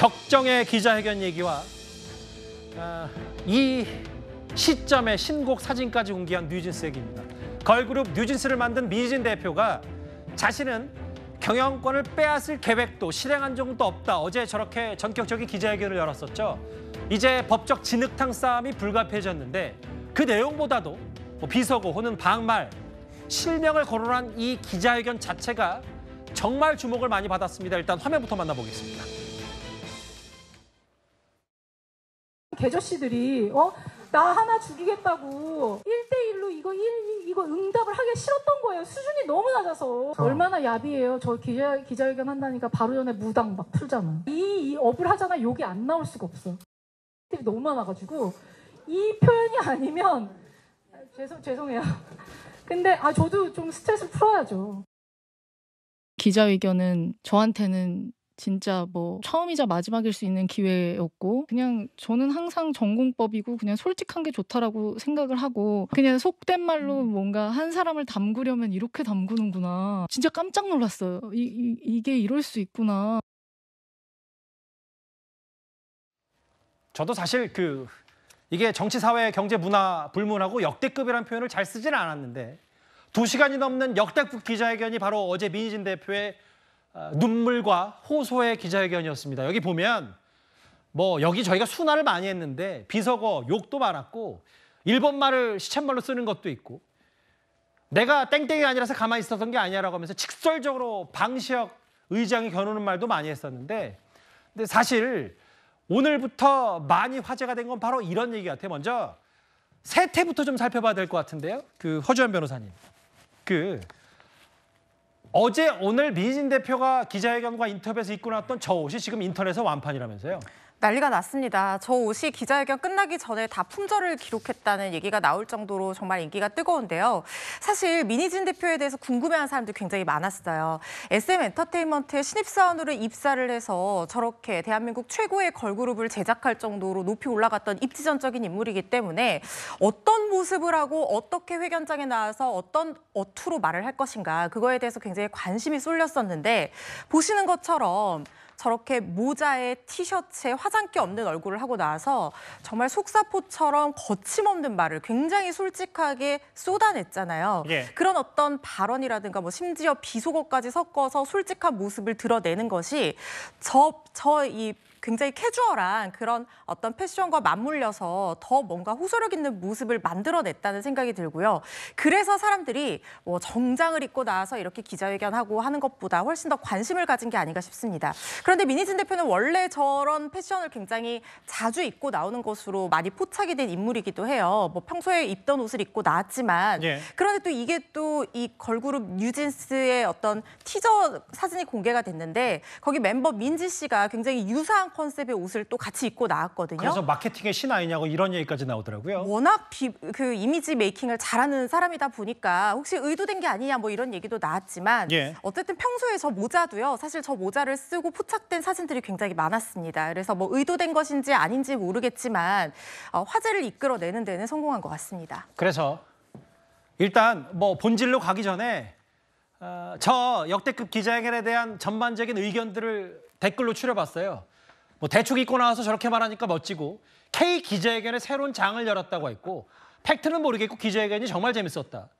격정의 기자회견 얘기와 이 시점에 신곡 사진까지 공개한 뉴진스 얘기입니다. 걸그룹 뉴진스를 만든 민희진 대표가 자신은 경영권을 빼앗을 계획도 실행한 적도 없다. 어제 저렇게 전격적인 기자회견을 열었었죠. 이제 법적 진흙탕 싸움이 불가피해졌는데 그 내용보다도 비속어 혹은 방말, 실명을 거론한 이 기자회견 자체가 정말 주목을 많이 받았습니다. 일단 화면부터 만나보겠습니다. 개저씨들이 나 하나 죽이겠다고 1대1로 이거 응답을 하기 싫었던 거예요. 수준이 너무 낮아서. 얼마나 야비해요. 저 기자회견 한다니까 바로 전에 무당 막 풀잖아. 이 업을 하잖아. 욕이 안 나올 수가 없어. 너무 많아가지고 이 표현이 아니면 죄송해요. 근데 저도 좀 스트레스를 풀어야죠. 기자회견은 저한테는 진짜 처음이자 마지막일 수 있는 기회였고, 그냥 저는 항상 전공법이고 그냥 솔직한 게 좋다라고 생각을 하고, 그냥 속된 말로 뭔가 한 사람을 담그려면 이렇게 담그는구나. 진짜 깜짝 놀랐어요. 이게 이럴 수 있구나. 저도 사실 이게 정치, 사회, 경제, 문화 불문하고 역대급이라는 표현을 잘 쓰지는 않았는데 2시간이 넘는 역대급 기자회견이 바로 어제 민희진 대표의 눈물과 호소의 기자회견이었습니다. 여기 보면 여기 저희가 순화를 많이 했는데 비속어, 욕도 많았고 일본 말을 시쳇말로 쓰는 것도 있고 내가 땡땡이 아니라서 가만히 있었던 게 아니야라고 하면서 직설적으로 방시혁 의장이 겨누는 말도 많이 했었는데, 근데 사실 오늘부터 많이 화제가 된 건 바로 이런 얘기 같아요. 먼저 세태부터 좀 살펴봐야 될 것 같은데요. 허주연 변호사님. 어제 오늘 민희진 대표가 기자회견과 인터뷰에서 입고 나왔던 저 옷이 지금 인터넷에서 완판이라면서요. 난리가 났습니다. 저 옷이 기자회견 끝나기 전에 다 품절을 기록했다는 얘기가 나올 정도로 정말 인기가 뜨거운데요. 사실 민희진 대표에 대해서 궁금해하는 사람들이 굉장히 많았어요. SM엔터테인먼트의 신입사원으로 입사를 해서 저렇게 대한민국 최고의 걸그룹을 제작할 정도로 높이 올라갔던 입지전적인 인물이기 때문에 어떤 모습을 하고 어떻게 회견장에 나와서 어떤 어투로 말을 할 것인가, 그거에 대해서 굉장히 관심이 쏠렸었는데 보시는 것처럼 저렇게 모자에 티셔츠에 화장기 없는 얼굴을 하고 나서 정말 속사포처럼 거침없는 말을 굉장히 솔직하게 쏟아냈잖아요. 예. 그런 어떤 발언이라든가 심지어 비속어까지 섞어서 솔직한 모습을 드러내는 것이 이 굉장히 캐주얼한 그런 어떤 패션과 맞물려서 더 뭔가 호소력 있는 모습을 만들어냈다는 생각이 들고요. 그래서 사람들이 정장을 입고 나와서 이렇게 기자회견하고 하는 것보다 훨씬 더 관심을 가진 게 아닌가 싶습니다. 그런데 민희진 대표는 원래 저런 패션을 굉장히 자주 입고 나오는 것으로 많이 포착이 된 인물이기도 해요. 평소에 입던 옷을 입고 나왔지만, 예. 그런데 또 이게 또 이 걸그룹 뉴진스의 어떤 티저 사진이 공개가 됐는데 거기 멤버 민지 씨가 굉장히 유사한 컨셉의 옷을 또 같이 입고 나왔거든요. 그래서 마케팅의 신 아니냐고 이런 얘기까지 나오더라고요. 워낙 이미지 메이킹을 잘하는 사람이다 보니까 혹시 의도된 게 아니냐 이런 얘기도 나왔지만, 예. 어쨌든 평소에 저 모자도요. 사실 저 모자를 쓰고 포착된 사진들이 굉장히 많았습니다. 그래서 의도된 것인지 아닌지 모르겠지만 화제를 이끌어내는 데는 성공한 것 같습니다. 그래서 일단 본질로 가기 전에 저 역대급 기자회견에 대한 전반적인 의견들을 댓글로 추려봤어요. 대충 입고 나와서 저렇게 말하니까 멋지고, K 기자회견의 새로운 장을 열었다고 했고, 팩트는 모르겠고 기자회견이 정말 재밌었다.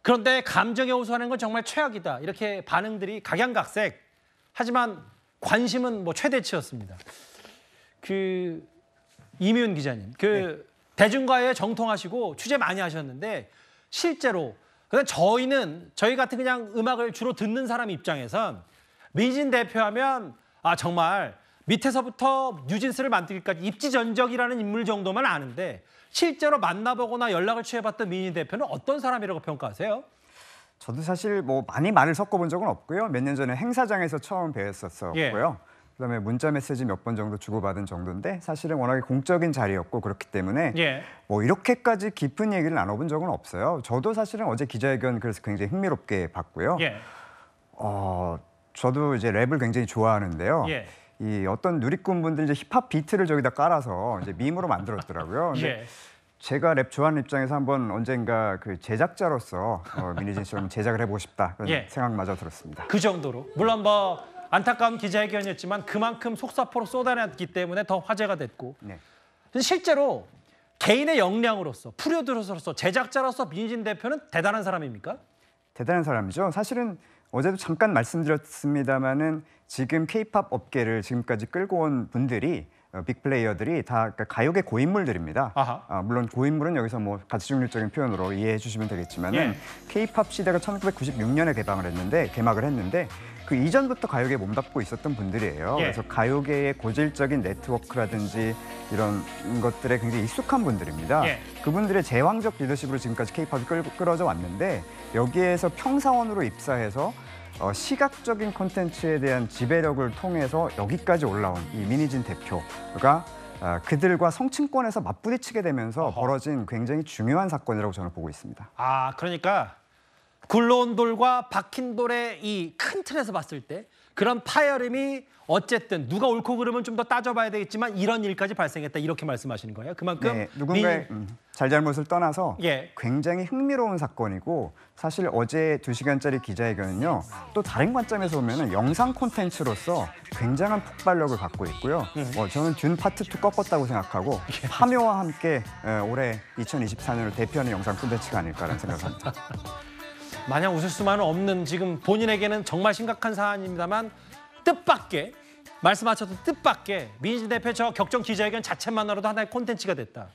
그런데 감정에 호소하는 건 정말 최악이다. 이렇게 반응들이 각양각색. 하지만 관심은 최대치였습니다. 이미윤 기자님, 네. 대중과에 정통하시고 취재 많이 하셨는데 실제로 저희 같은 그냥 음악을 주로 듣는 사람 입장에선 민희진 대표하면 정말 밑에서부터 뉴진스를 만들기까지 입지전적이라는 인물 정도만 아는데 실제로 만나보거나 연락을 취해봤던 민희진 대표는 어떤 사람이라고 평가하세요? 저도 사실 많이 말을 섞어본 적은 없고요. 몇 년 전에 행사장에서 처음 뵈었었고요. 예. 그다음에 문자 메시지 몇 번 정도 주고받은 정도인데 사실은 워낙에 공적인 자리였고 그렇기 때문에, 예. 이렇게까지 깊은 얘기를 나눠본 적은 없어요. 저도 사실은 어제 기자회견 그래서 굉장히 흥미롭게 봤고요. 예. 저도 이제 랩을 굉장히 좋아하는데요. 예. 이 어떤 누리꾼분들 힙합 비트를 저기다 깔아서 밈으로 만들었더라고요. 근데 예. 제가 랩 좋아하는 입장에서 한번 언젠가 제작자로서 민희진 씨랑 제작을 해보고 싶다 그런, 예. 생각마저 들었습니다. 그 정도로 물론 안타까운 기자회견이었지만 그만큼 속사포로 쏟아냈기 때문에 더 화제가 됐고 네. 실제로 개인의 역량으로서 프로듀서로서 제작자로서 민희진 대표는 대단한 사람입니까? 대단한 사람이죠. 사실은 어제도 잠깐 말씀드렸습니다마는 지금 K-팝 업계를 지금까지 끌고 온 분들이 빅플레이어들이 다 가요계 고인물들입니다. 물론 고인물은 여기서 뭐 가치중립적인 표현으로 이해해 주시면 되겠지만 예. K-팝 시대가 1996년에 개막을 했는데 그 이전부터 가요계에 몸담고 있었던 분들이에요. 예. 그래서 가요계의 고질적인 네트워크라든지 이런 것들에 굉장히 익숙한 분들입니다. 예. 그분들의 제왕적 리더십으로 지금까지 K-팝이 끌어져 왔는데 여기에서 평사원으로 입사해서 시각적인 콘텐츠에 대한 지배력을 통해서 여기까지 올라온 이 민희진 대표가 그들과 성층권에서 맞부딪히게 되면서 벌어진 굉장히 중요한 사건이라고 저는 보고 있습니다. 아, 그러니까 굴러온 돌과 박힌 돌의 이 큰 틀에서 봤을 때 그런 파열음이 어쨌든 누가 옳고 그름은 좀 더 따져봐야 되겠지만 이런 일까지 발생했다 이렇게 말씀하시는 거예요? 그만큼 네, 누군가의 잘잘못을 떠나서 예. 굉장히 흥미로운 사건이고 사실 어제 2시간짜리 기자회견은요 또 다른 관점에서 보면 영상 콘텐츠로서 굉장한 폭발력을 갖고 있고요. 저는 듄 파트 2 꺾었다고 생각하고 파묘와 함께 올해 2024년을 대표하는 영상 콘텐츠가 아닐까라는 생각을 합니다. 마냥 웃을 수만은 없는 지금 본인에게는 정말 심각한 사안입니다만 뜻밖의 말씀하셨던 뜻밖의 민희진 대표 저 격정 기자회견 자체만으로도 하나의 콘텐츠가 됐다.